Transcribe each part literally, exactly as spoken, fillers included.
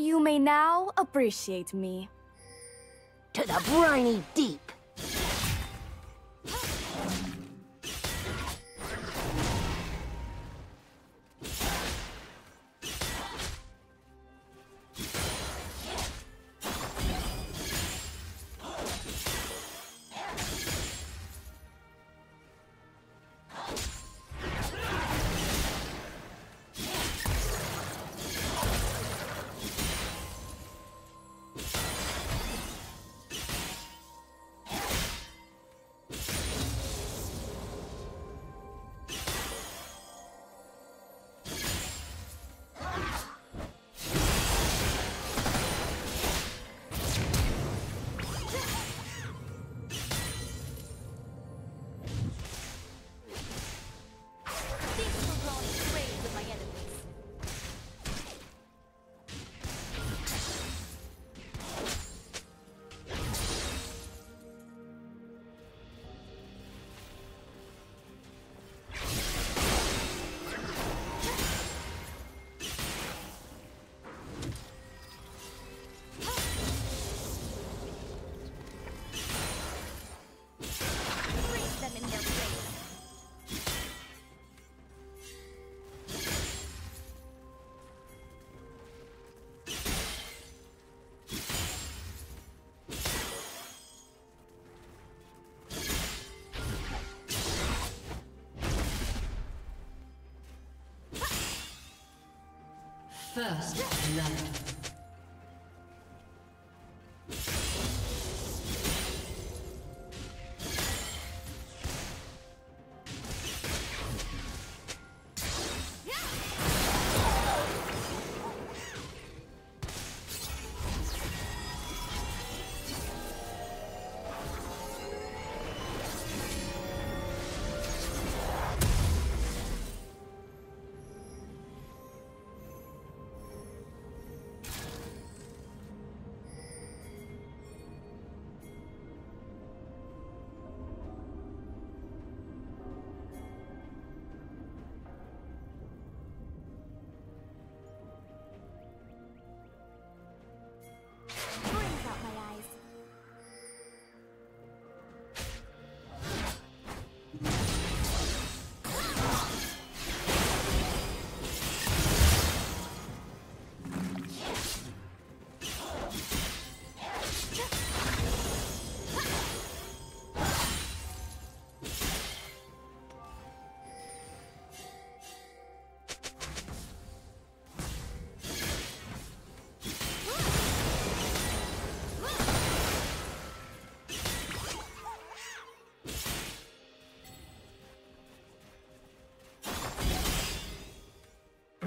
You may now appreciate me. To the briny deep! First blood.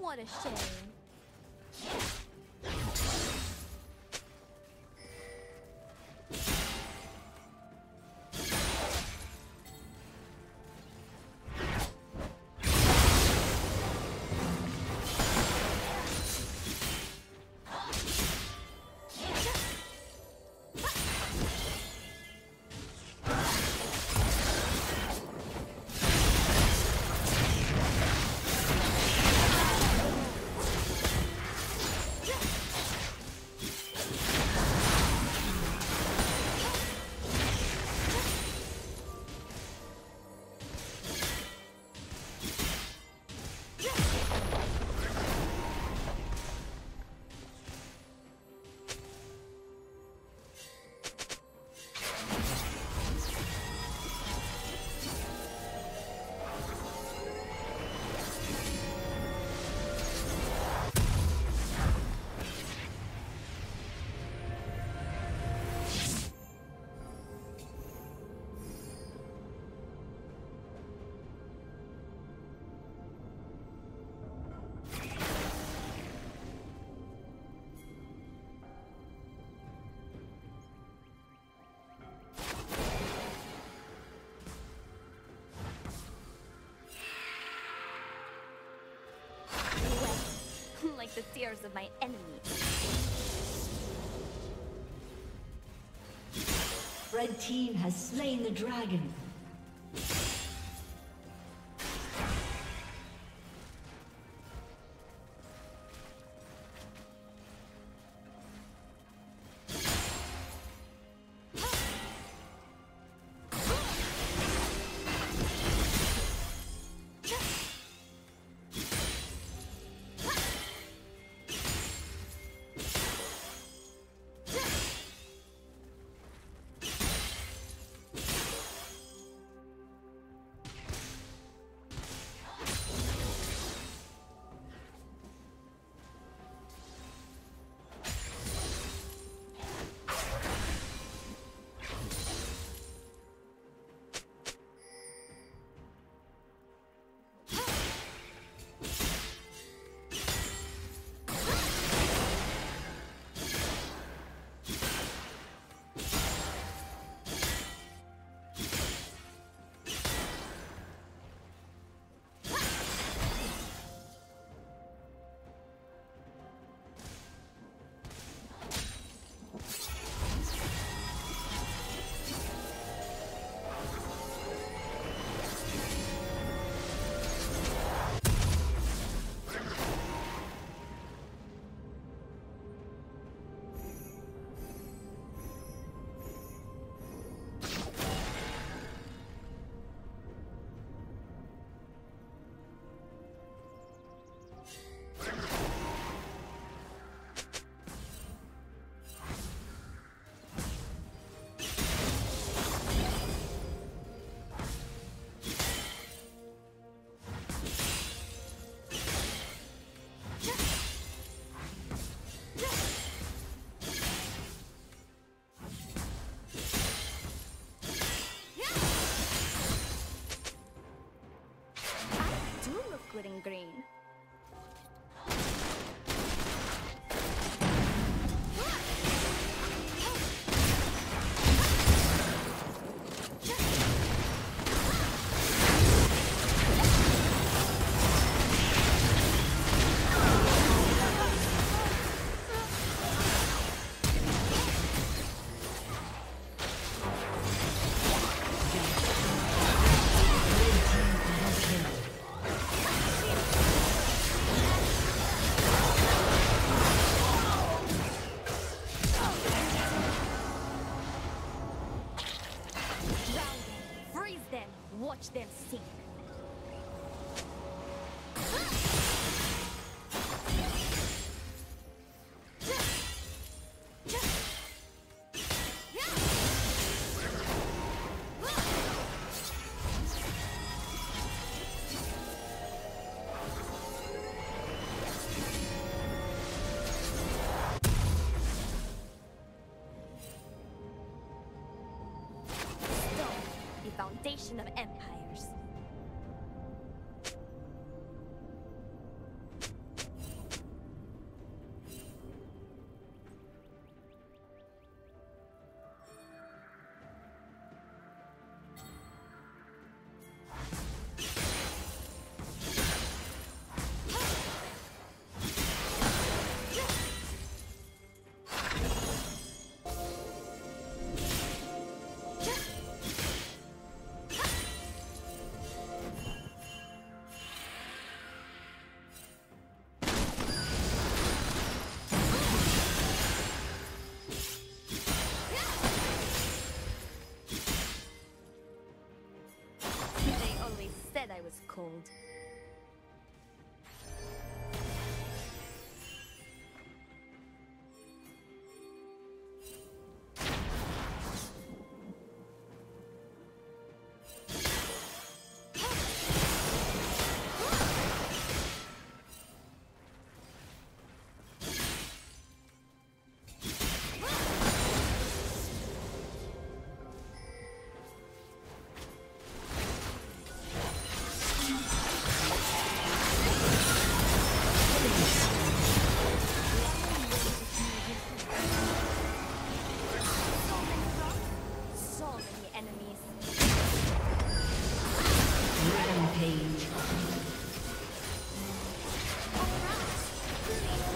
What a shame. the fears of my enemies. Red team has slain the dragon. In green. Watch them sink. Foundation of empires. I was cold. Rampage. All right.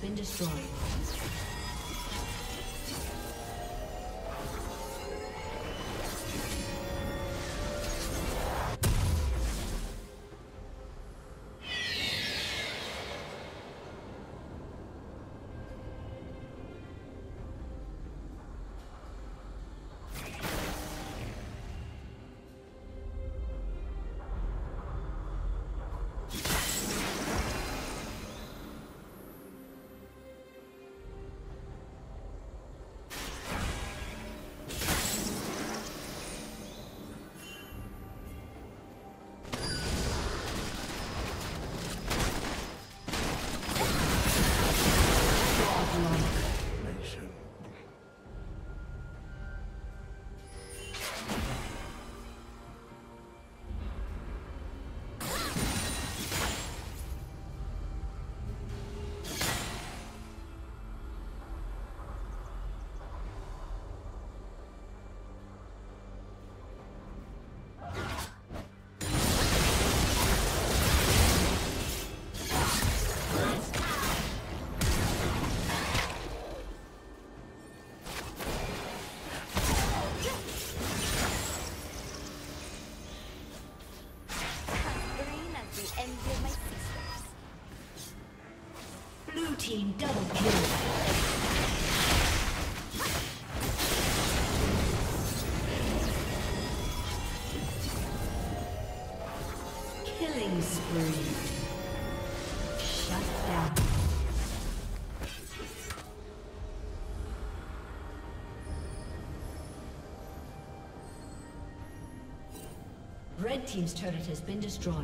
Been destroyed. Team double kill. Red team's turret has been destroyed.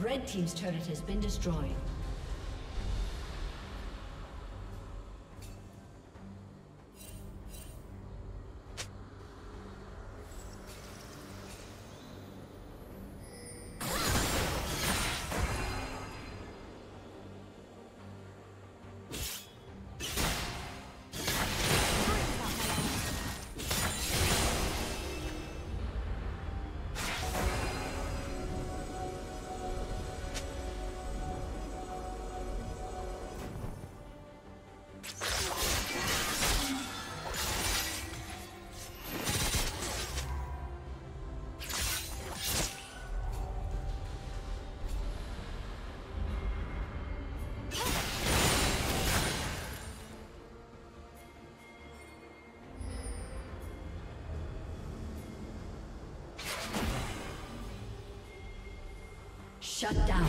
Red team's turret has been destroyed. Shut down.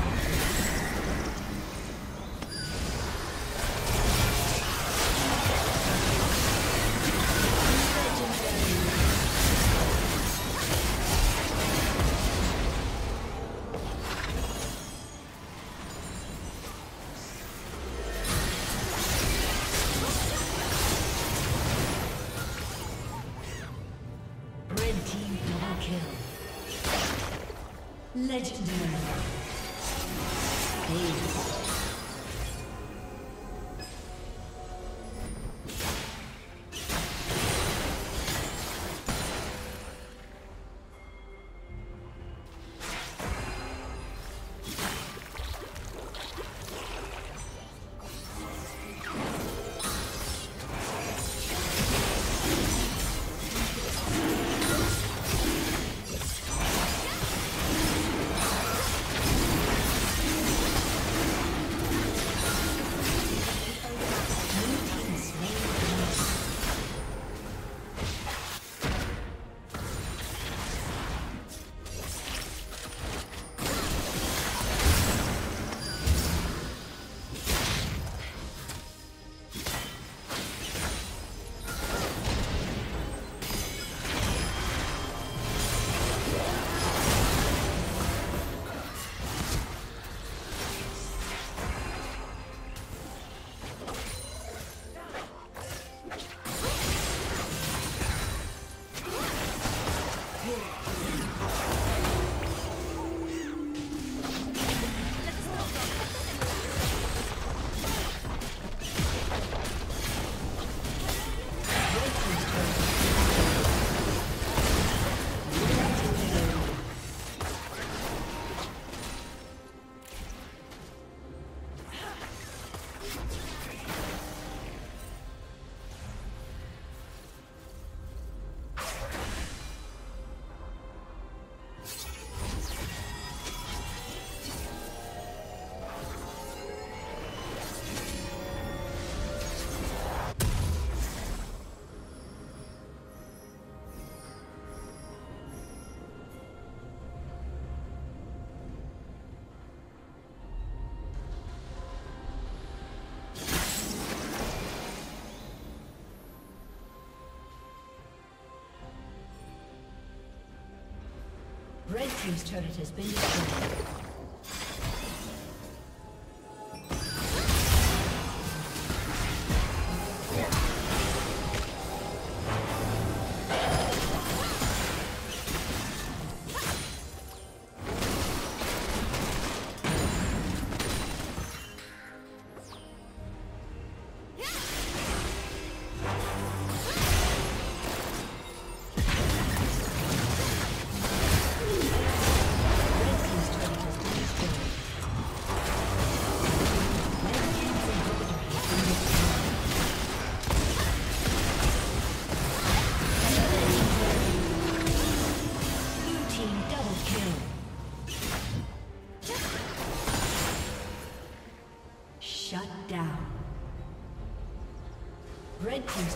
Red team double kill. Legendary. Red team's turret has been destroyed. Red team's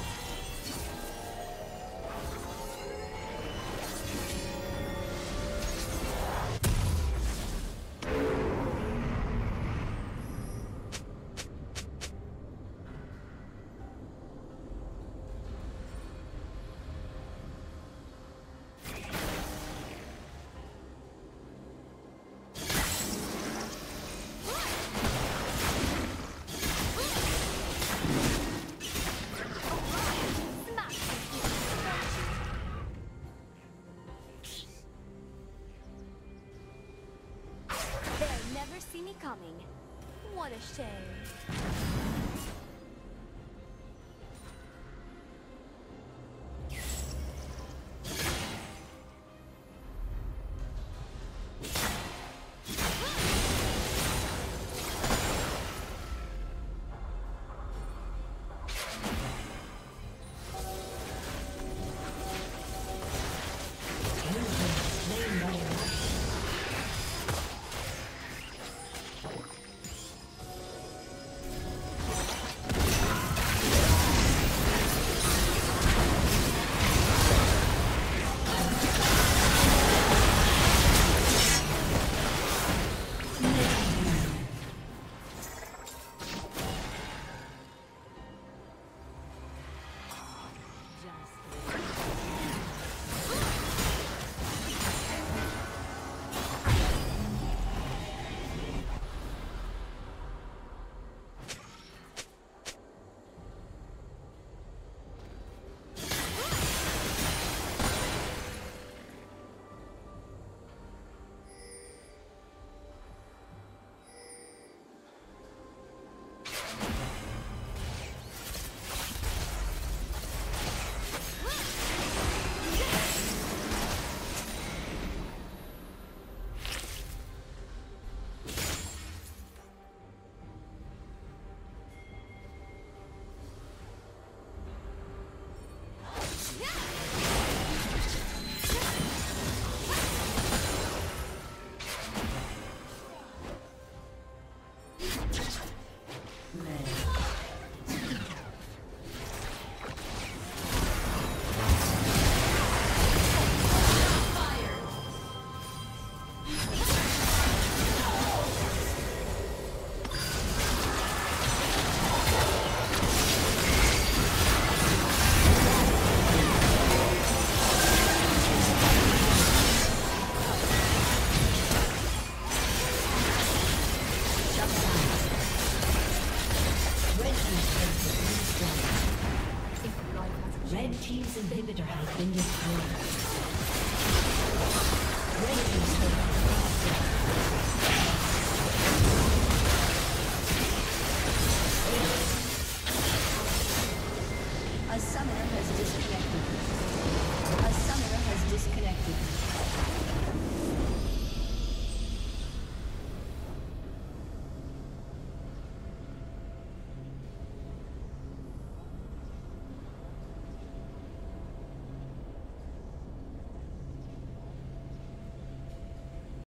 What a shame. Has been destroyed. Red team's turret has been destroyed.